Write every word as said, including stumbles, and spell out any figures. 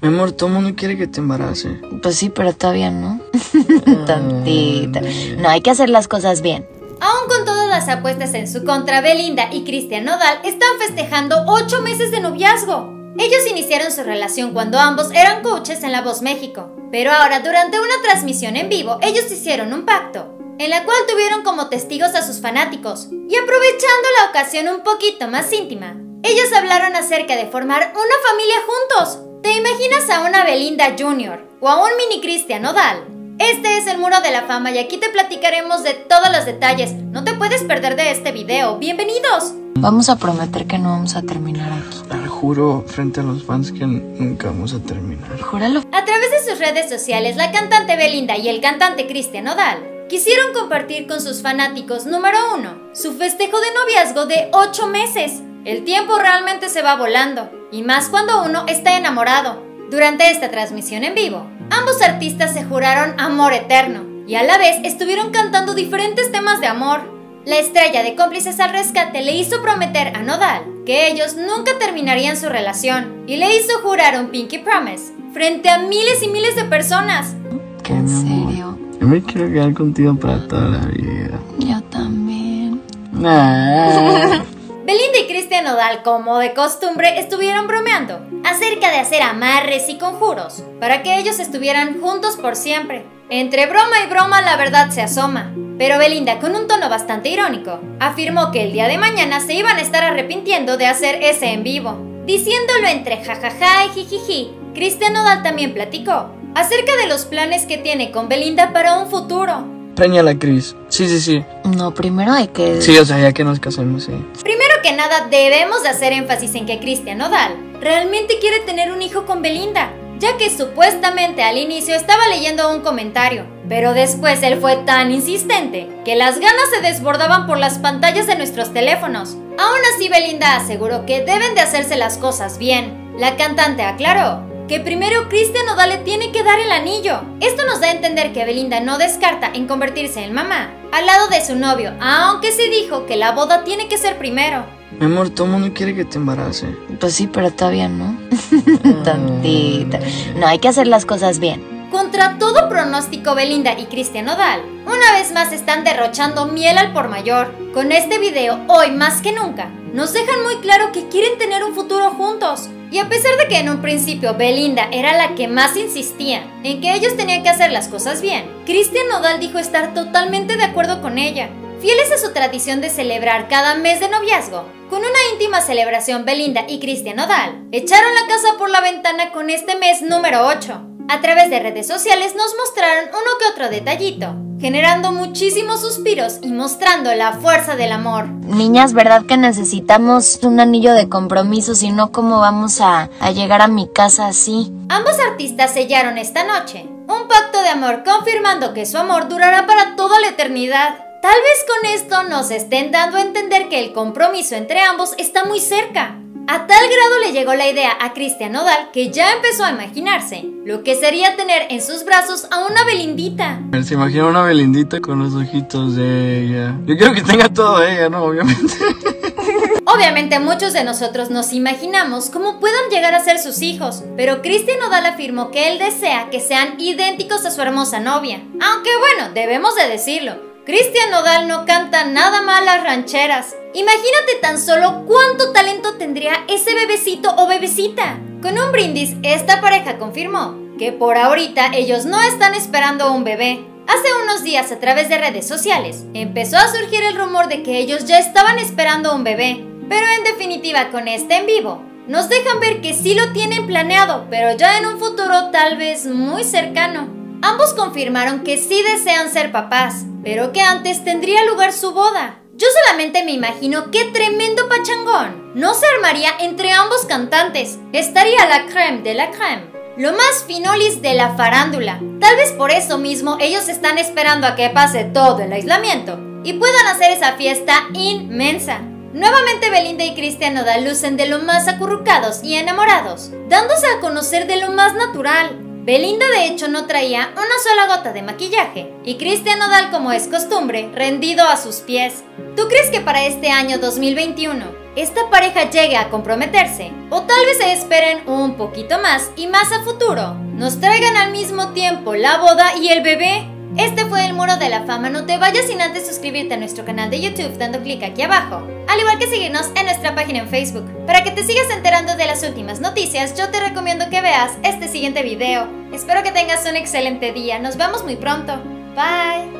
Mi amor, todo el mundo quiere que te embarace. Pues sí, pero todavía no. Tantita. No, hay que hacer las cosas bien. Aún con todas las apuestas en su contra, Belinda y Christian Nodal están festejando ocho meses de noviazgo. Ellos iniciaron su relación cuando ambos eran coaches en La Voz México. Pero ahora, durante una transmisión en vivo, ellos hicieron un pacto, en la cual tuvieron como testigos a sus fanáticos. Y aprovechando la ocasión un poquito más íntima, ellos hablaron acerca de formar una familia juntos. ¿Te imaginas a una Belinda junior o a un mini Christian Nodal? Este es el Muro de la Fama y aquí te platicaremos de todos los detalles. No te puedes perder de este video. ¡Bienvenidos! Vamos a prometer que no vamos a terminar aquí. Lo juro frente a los fans que nunca vamos a terminar. Júralo. A través de sus redes sociales, la cantante Belinda y el cantante Christian Nodal quisieron compartir con sus fanáticos, número uno, su festejo de noviazgo de ocho meses. El tiempo realmente se va volando, y más cuando uno está enamorado. Durante esta transmisión en vivo, ambos artistas se juraron amor eterno, y a la vez estuvieron cantando diferentes temas de amor. La estrella de Cómplices al Rescate le hizo prometer a Nodal que ellos nunca terminarían su relación y le hizo jurar un Pinky Promise frente a miles y miles de personas. ¿Qué, ¿En serio? Yo me quiero quedar contigo para toda la vida. Yo también. Nah. Belinda y Christian Nodal, como de costumbre, estuvieron bromeando acerca de hacer amarres y conjuros para que ellos estuvieran juntos por siempre. Entre broma y broma, la verdad se asoma, pero Belinda, con un tono bastante irónico, afirmó que el día de mañana se iban a estar arrepintiendo de hacer ese en vivo. Diciéndolo entre jajaja y jijiji, Christian Nodal también platicó acerca de los planes que tiene con Belinda para un futuro. Preñala, Cris. Sí, sí, sí. No, primero hay que... Sí, o sea, ya que nos casemos, sí. Primero que nada, debemos de hacer énfasis en que Christian Nodal realmente quiere tener un hijo con Belinda, ya que supuestamente al inicio estaba leyendo un comentario, pero después él fue tan insistente que las ganas se desbordaban por las pantallas de nuestros teléfonos. Aún así, Belinda aseguró que deben de hacerse las cosas bien. La cantante aclaró que primero Christian Nodal le tiene que dar el anillo. Esto nos da a entender que Belinda no descarta en convertirse en mamá al lado de su novio, aunque sí dijo que la boda tiene que ser primero. Mi amor, todo el mundo quiere que te embarace. Pues sí, pero todavía no. Tantita. No, hay que hacer las cosas bien. Contra todo pronóstico, Belinda y Christian Nodal una vez más están derrochando miel al por mayor. Con este video, hoy más que nunca, nos dejan muy claro que quieren tener un futuro juntos. Y a pesar de que en un principio Belinda era la que más insistía en que ellos tenían que hacer las cosas bien, Christian Nodal dijo estar totalmente de acuerdo con ella. Fieles a su tradición de celebrar cada mes de noviazgo, con una íntima celebración, Belinda y Christian Nodal echaron la casa por la ventana con este mes número ocho. A través de redes sociales nos mostraron uno que otro detallito, generando muchísimos suspiros y mostrando la fuerza del amor. Niñas, ¿verdad que necesitamos un anillo de compromiso? Si no, ¿cómo vamos a, a llegar a mi casa así? Ambos artistas sellaron esta noche un pacto de amor, confirmando que su amor durará para toda la eternidad. Tal vez con esto nos estén dando a entender que el compromiso entre ambos está muy cerca. A tal grado le llegó la idea a Christian Nodal que ya empezó a imaginarse lo que sería tener en sus brazos a una Belindita. Se imagina una Belindita con los ojitos de ella. Yo quiero que tenga todo ella, ¿no? Obviamente. Obviamente muchos de nosotros nos imaginamos cómo puedan llegar a ser sus hijos, pero Christian Nodal afirmó que él desea que sean idénticos a su hermosa novia. Aunque bueno, debemos de decirlo, Christian Nodal no canta nada mal las rancheras. Imagínate tan solo cuánto talento tendría ese bebecito o bebecita. Con un brindis, esta pareja confirmó que por ahorita ellos no están esperando un bebé. Hace unos días, a través de redes sociales, empezó a surgir el rumor de que ellos ya estaban esperando un bebé. Pero en definitiva, con este en vivo, nos dejan ver que sí lo tienen planeado, pero ya en un futuro tal vez muy cercano. Ambos confirmaron que sí desean ser papás, pero que antes tendría lugar su boda. Yo solamente me imagino qué tremendo pachangón no se armaría entre ambos cantantes. Estaría la crème de la crème, lo más finolis de la farándula. Tal vez por eso mismo ellos están esperando a que pase todo el aislamiento y puedan hacer esa fiesta inmensa. Nuevamente Belinda y Christian Nodal lucen de lo más acurrucados y enamorados, dándose a conocer de lo más natural. Belinda de hecho no traía una sola gota de maquillaje y Christian Nodal, como es costumbre, rendido a sus pies. ¿Tú crees que para este año dos mil veintiuno esta pareja llegue a comprometerse? O tal vez se esperen un poquito más y más a futuro nos traigan al mismo tiempo la boda y el bebé. Este fue el Muro de la Fama. No te vayas sin antes suscribirte a nuestro canal de YouTube dando clic aquí abajo, al igual que seguirnos en nuestra página en Facebook. Para que te sigas enterando de las últimas noticias, yo te recomiendo que veas este siguiente video. Espero que tengas un excelente día. Nos vemos muy pronto. Bye.